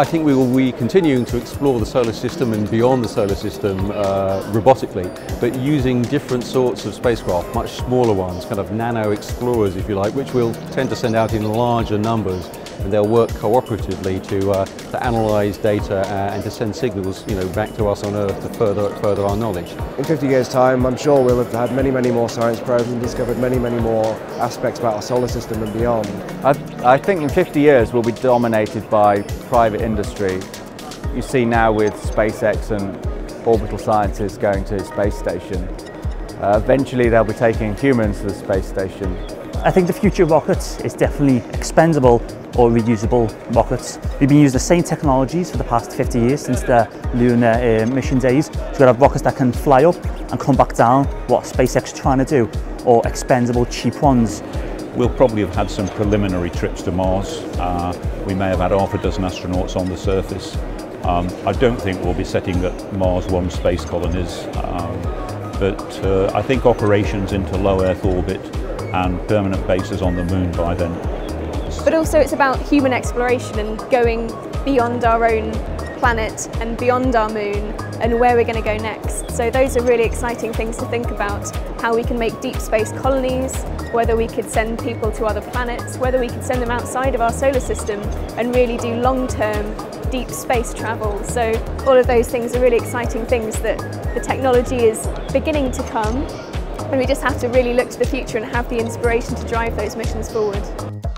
I think we will be continuing to explore the solar system and beyond the solar system robotically, but using different sorts of spacecraft, much smaller ones, kind of nano explorers if you like, which we'll tend to send out in larger numbers, and they'll work cooperatively to analyse data and to send signals, you know, back to us on Earth to further our knowledge. In 50 years' time, I'm sure we'll have had many more science probes and discovered many more aspects about our solar system and beyond. I think in 50 years we'll be dominated by private industry. You see now with SpaceX and Orbital Scientists going to space station. Eventually they'll be taking humans to the space station. I think the future of rockets is definitely expendable or reusable rockets. We've been using the same technologies for the past 50 years since the lunar mission days. So we've got to have rockets that can fly up and come back down, what SpaceX is trying to do, or expendable cheap ones. We'll probably have had some preliminary trips to Mars. We may have had half a dozen astronauts on the surface. I don't think we'll be setting up Mars One space colonies, but I think operations into low Earth orbit and permanent bases on the moon by then. But also it's about human exploration and going beyond our own planet and beyond our moon and where we're going to go next. So those are really exciting things to think about, how we can make deep space colonies, whether we could send people to other planets, whether we could send them outside of our solar system and really do long-term deep space travel. So all of those things are really exciting things that the technology is beginning to come. And we just have to really look to the future and have the inspiration to drive those missions forward.